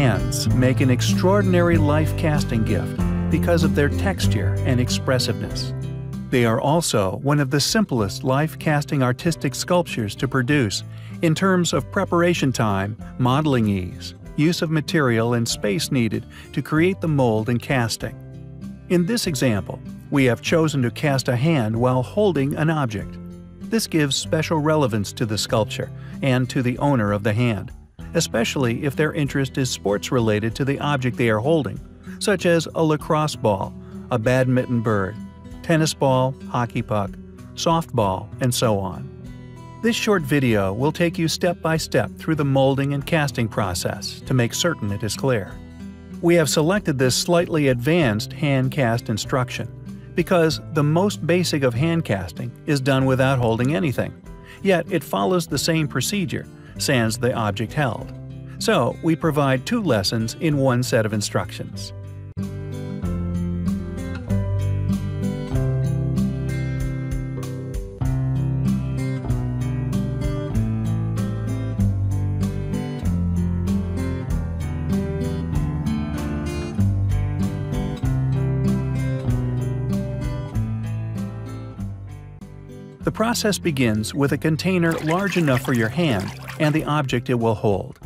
hands make an extraordinary life casting gift because of their texture and expressiveness. They are also one of the simplest life casting artistic sculptures to produce in terms of preparation time, modeling ease, use of material and space needed to create the mold and casting. In this example, we have chosen to cast a hand while holding an object. This gives special relevance to the sculpture and to the owner of the hand, especially if their interest is sports related to the object they are holding, such as a lacrosse ball, a badminton bird, tennis ball, hockey puck, softball, and so on. This short video will take you step by step through the molding and casting process to make certain it is clear. We have selected this slightly advanced hand cast instruction because the most basic of hand casting is done without holding anything, yet it follows the same procedure, sans the object held. So we provide two lessons in one set of instructions. The process begins with a container large enough for your hand and the object it will hold.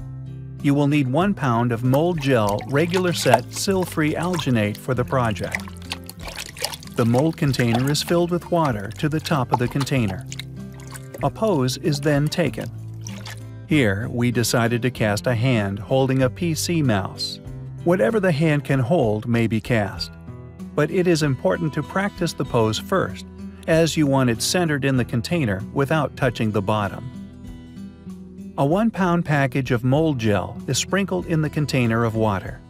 You will need 1 pound of Mold Gel Regular Set Sil-Free Alginate for the project. The mold container is filled with water to the top of the container. A pose is then taken. Here, we decided to cast a hand holding a PC mouse. Whatever the hand can hold may be cast, but it is important to practice the pose first, as you want it centered in the container without touching the bottom. A 1 pound package of mold gel is sprinkled in the container of water.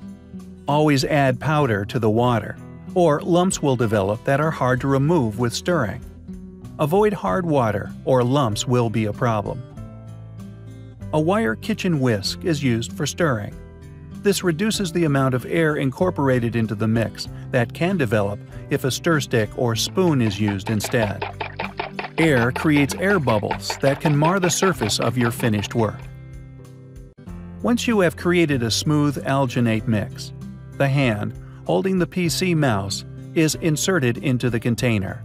Always add powder to the water, or lumps will develop that are hard to remove with stirring. Avoid hard water, or lumps will be a problem. A wire kitchen whisk is used for stirring. This reduces the amount of air incorporated into the mix that can develop if a stir stick or spoon is used instead. Air creates air bubbles that can mar the surface of your finished work. Once you have created a smooth alginate mix, the hand holding the PC mouse is inserted into the container.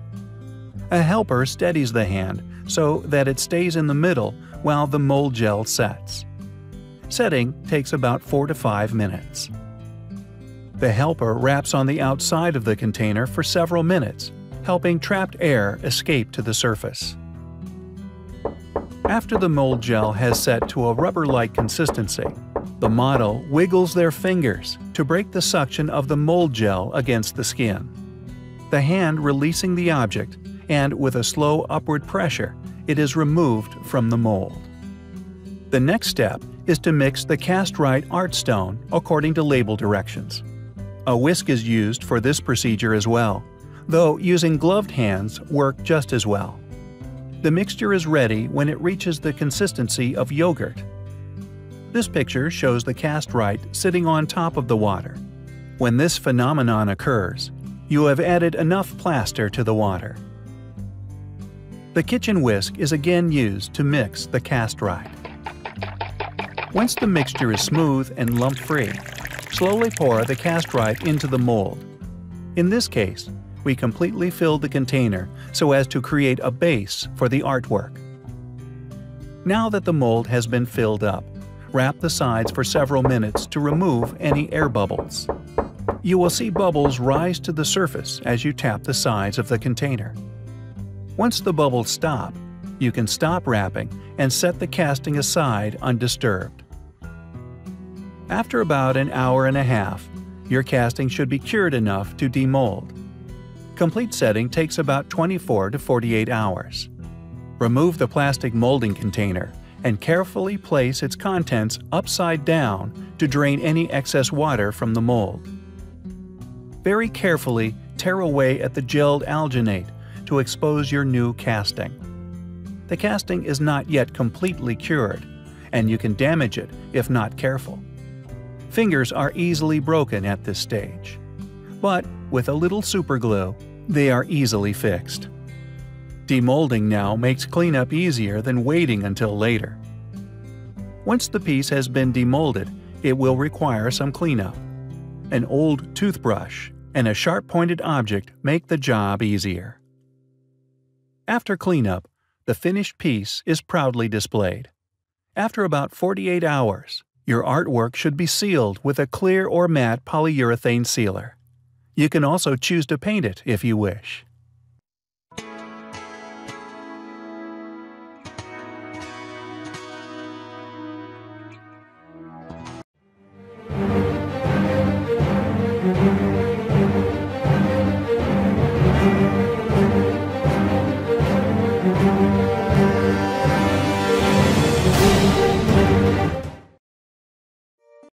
A helper steadies the hand so that it stays in the middle while the mold gel sets. Setting takes about 4 to 5 minutes. The helper wraps on the outside of the container for several minutes, helping trapped air escape to the surface. After the mold gel has set to a rubber-like consistency, the model wiggles their fingers to break the suction of the mold gel against the skin. The hand releasing the object, and with a slow upward pressure, it is removed from the mold. The next step is to mix the Castrite art stone according to label directions. A whisk is used for this procedure as well, though using gloved hands work just as well. The mixture is ready when it reaches the consistency of yogurt. This picture shows the Castrite sitting on top of the water. When this phenomenon occurs, you have added enough plaster to the water. The kitchen whisk is again used to mix the Castrite. Once the mixture is smooth and lump-free, slowly pour the Castrite into the mold. In this case, we completely filled the container so as to create a base for the artwork. Now that the mold has been filled up, wrap the sides for several minutes to remove any air bubbles. You will see bubbles rise to the surface as you tap the sides of the container. Once the bubbles stop, you can stop wrapping and set the casting aside undisturbed. After about an hour and a half, your casting should be cured enough to demold. Complete setting takes about 24 to 48 hours. Remove the plastic molding container and carefully place its contents upside down to drain any excess water from the mold. Very carefully tear away at the gelled alginate to expose your new casting. The casting is not yet completely cured, and you can damage it if not careful. Fingers are easily broken at this stage, but with a little superglue, they are easily fixed. Demolding now makes cleanup easier than waiting until later. Once the piece has been demolded, it will require some cleanup. An old toothbrush and a sharp-pointed object make the job easier. After cleanup, the finished piece is proudly displayed. After about 48 hours, your artwork should be sealed with a clear or matte polyurethane sealer. You can also choose to paint it if you wish.